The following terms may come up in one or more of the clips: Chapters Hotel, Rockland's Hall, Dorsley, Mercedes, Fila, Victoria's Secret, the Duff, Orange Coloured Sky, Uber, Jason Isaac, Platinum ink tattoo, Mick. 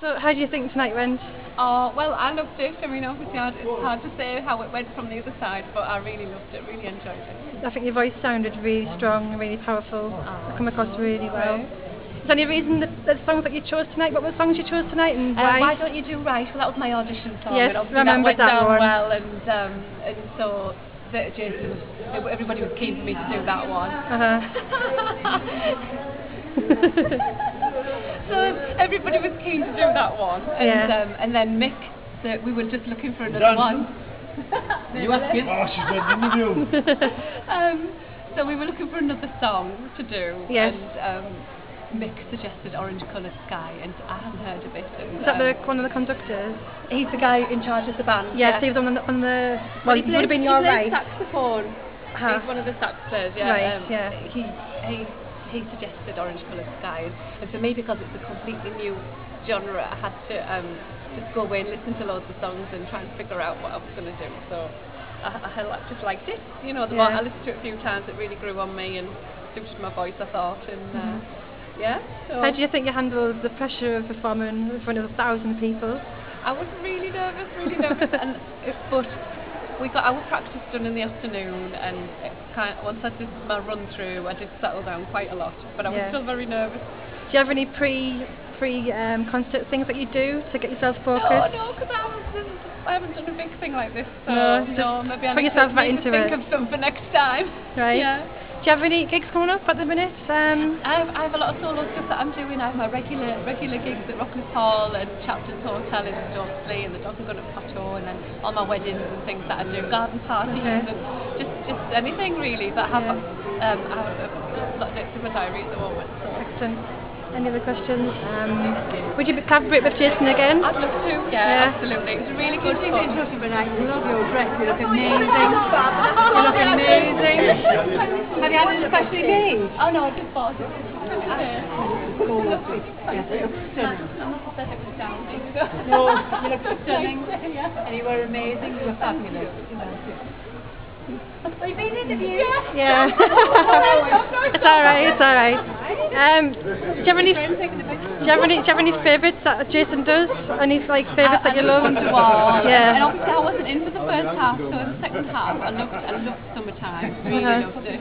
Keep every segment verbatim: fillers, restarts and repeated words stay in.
So how do you think tonight went? Oh, well, I loved it. I mean, obviously it's hard to say how it went from the other side, but I really loved it, really enjoyed it. I think your voice sounded really strong, really powerful. Oh, it came across really well. Is there any reason that the songs that you chose tonight, what were the songs you chose tonight and why? Um, why Don't You Do Right? Well, that was my audition song. Yes, and remember that went that down one. well and, um, and so... that Jason, everybody was keen for me to do that one. Uh-huh. So everybody was keen to do that one, and yeah. um, and then Mick, so we were just looking for another Done. one. You asked me. Oh, she's got an interview. Um, so we were looking for another song to do. Yes. And, um, Mick suggested Orange Coloured Sky, and I hadn't heard of it. And, Is that um, the, one of the conductors? He's the guy in charge of the band. Yes, yeah, yeah. So he was on the, on the well, well he, he would have been your right. He plays saxophone. Huh. He's one of the sax players. Yeah, right, um, yeah. He he he suggested Orange Coloured Sky, and for me, because it's a completely new genre, I had to um, just go away and listen to loads of songs and try and figure out what I was going to do. So I, I just liked it. You know, the yeah. more I listened to it a few times, it really grew on me and suited my voice, I thought, and. Mm-hmm. uh, Yeah, so how do you think you handled the pressure of performing in front of a thousand people? I was really nervous, really nervous, and it, but we got our practice done in the afternoon, and it kind of, once I did my run through, I did settle down quite a lot, but I yeah. was still very nervous. Do you have any pre pre um, concert things that you do to get yourself focused? No, no, because I wasn't. I haven't done a big thing like this, so no, no maybe I need to right into think it. of some for next time. Right. Yeah. Do you have any gigs coming up at the minute? Um, I, have, I have a lot of solo stuff that I'm doing. I have my regular regular gigs at Rockland's Hall and Chapters Hotel in Dorsley and the Dog and Gun Plateau, and then all my weddings and things that I do, garden parties okay. and just just anything really that I have. Yeah. Um, I have a lot of dates in my diary at the moment. So. Excellent. Any other questions? Um, would you have a bit with Jason again? I'd love to, yeah, yeah. absolutely. It's a really good thing. I love your dress, you look amazing. You look amazing. Have you had a special game? Oh no, I just bought it. Oh, lovely. Yes, you look stunning. I said it was downing. No, you look stunning. And you were amazing, you were fabulous. We've been interviewed. Yeah. It's alright, it's alright. Um, do you have any, do you have any, do you have any favourites that Jason does? Any like favourites that you love? Yeah. And obviously I wasn't in for the first half, so in the second half I loved, I loved Summertime, really uh-huh. loved it.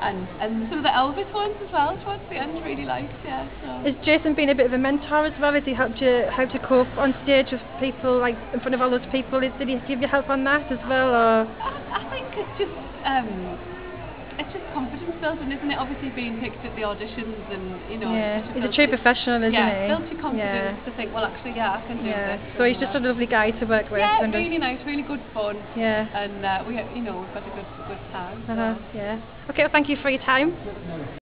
And and some of the Elvis ones as well towards the end, really liked. Yeah. So. Has Jason been a bit of a mentor as well? Has he helped you how to cope on stage with people, like in front of all those people? Did he give you help on that as well? Or I, I think it's just. Um, It's just confidence building, isn't it? Obviously being picked at the auditions and, you know... Yeah, he's a true professional, isn't he? Yeah, it builds your confidence yeah. to think, well, actually, yeah, I can do yeah. this. So he's just a lovely guy to work with. Yeah, and really nice, really good fun. Yeah. And, uh, we, you know, we've had a good, good time. Uh-huh, so. yeah. Okay, well, thank you for your time.